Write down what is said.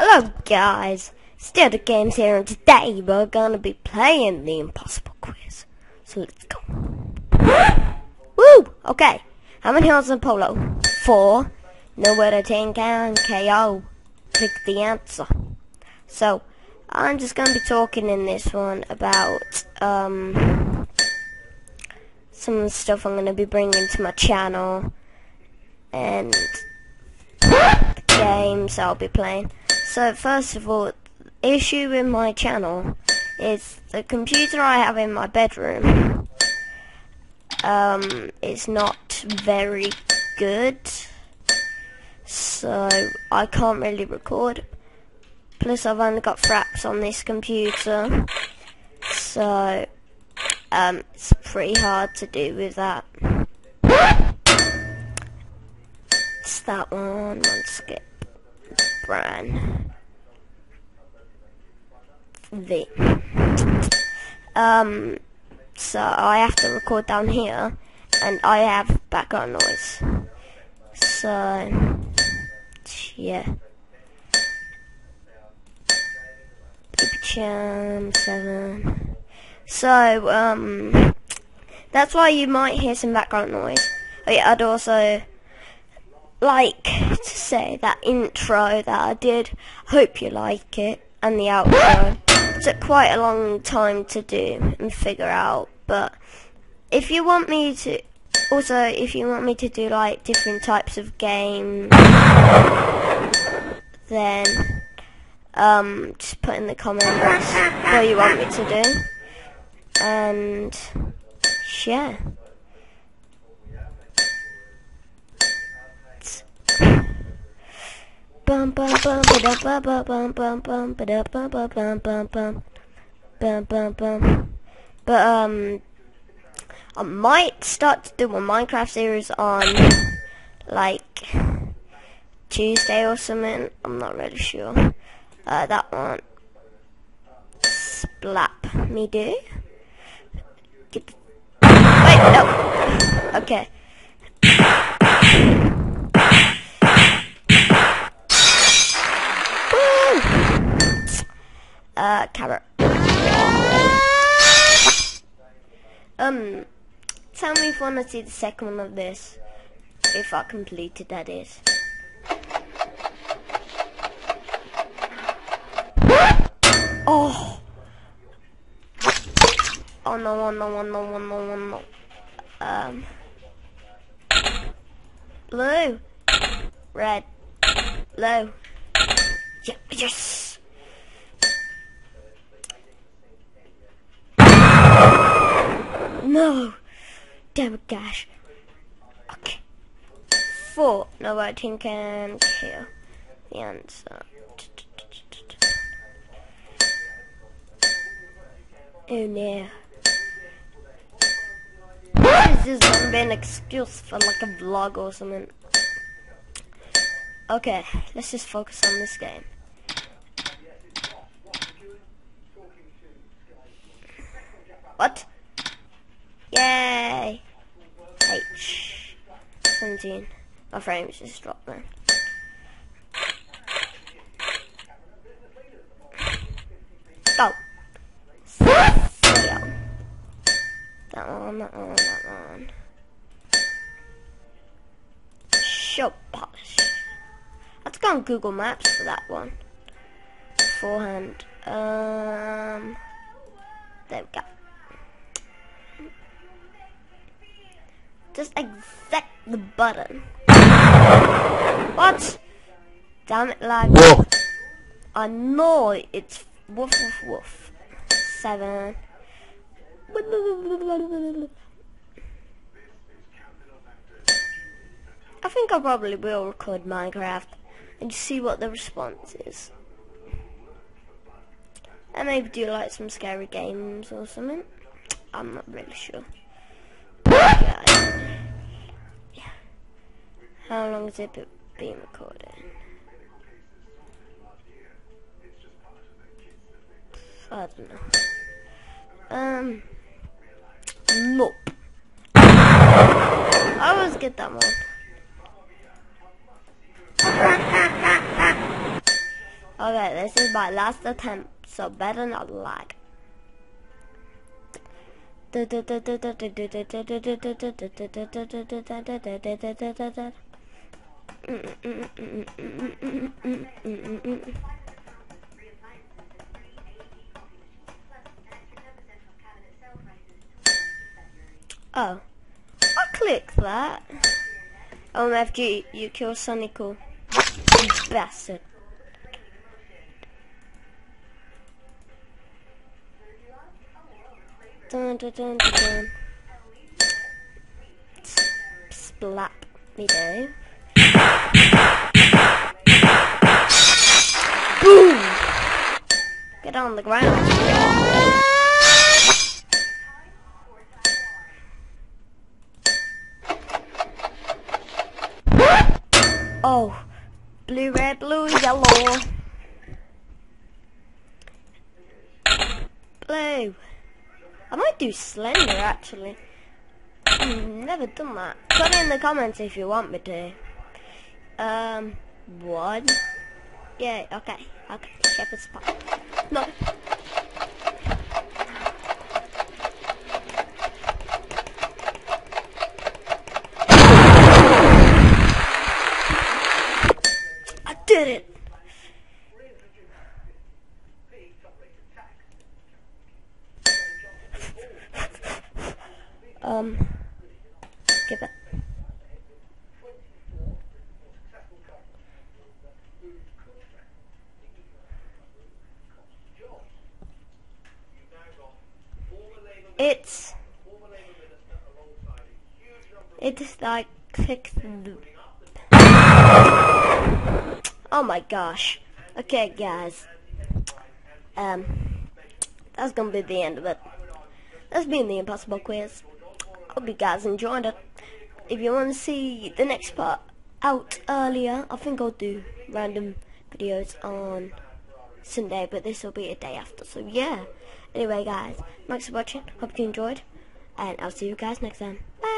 Hello guys, Still the Games here, and today we're going to be playing the impossible quiz. So let's go. Woo! Okay, how many hearts in Polo? 4. Know where the 10 count, KO. Click the answer. So, I'm just going to be talking in this one about some of the stuff I'm going to be bringing to my channel and the games I'll be playing. So first of all, the issue with my channel is the computer I have in my bedroom is not very good, so I can't really record. Plus I've only got Fraps on this computer, so it's pretty hard to do with that. It's that one, skip, brand, the. So I have to record down here, and I have background noise. So, yeah. 7. So, that's why you might hear some background noise. Oh yeah, I'd also like to say that intro that I did, hope you like it, and the outro. It took quite a long time to do and figure out, but if you want me to, also if you want me to do like different types of games, then just put in the comments what you want me to do, and share. Bum bum bum ba da bum bum bum ba da bum bum bum bum bum bum bum. But I might start to do a Minecraft series on like Tuesday or something. I'm not really sure. That one. Splap me do. Wait, no. Okay. Woo! Carrot. Tell me if you want to see the second one of this. If I completed, that is. Oh! Oh no, oh no, oh no, oh no, oh no. Blue. Red. Blue. Yes! No! Damn it, Dash. Okay. 4. No, I think I can hear the answer. Oh no. This is gonna be an excuse for like a vlog or something. Okay, let's just focus on this game. What? Yay! H. 17. My frames just dropped there. Go! That one, that one, that one. Show polish. Let's go on Google Maps for that one. Beforehand. There we go. Just exact the button. What? Damn it, lag. I know it's woof woof woof. 7. I think I probably will record Minecraft and see what the response is, and maybe do like some scary games or something. I'm not really sure. Okay. How long has it been recorded? I don't know. Nope. I always get that one. Alright, this is my last attempt, so better not lag. Oh, I clicked that. OMFG, you killed Sonicool. You bastard. Dun dun dun dun dun. Splap me down. Boom! Get on the ground. Oh, blue, red, blue, yellow. Blue. I might do Slender actually. I've never done that. Put it in the comments if you want me to. What? Yeah, okay. Okay, shepherd's pie. No. I did it. Give it. It's like click the. Oh my gosh. Okay, guys. That's gonna be the end of it. That's been the impossible quiz. Hope you guys enjoyed it. If you want to see the next part out earlier, I think I'll do random videos on Sunday, but this will be a day after, so yeah. Anyway guys, thanks for watching, hope you enjoyed, and I'll see you guys next time. Bye!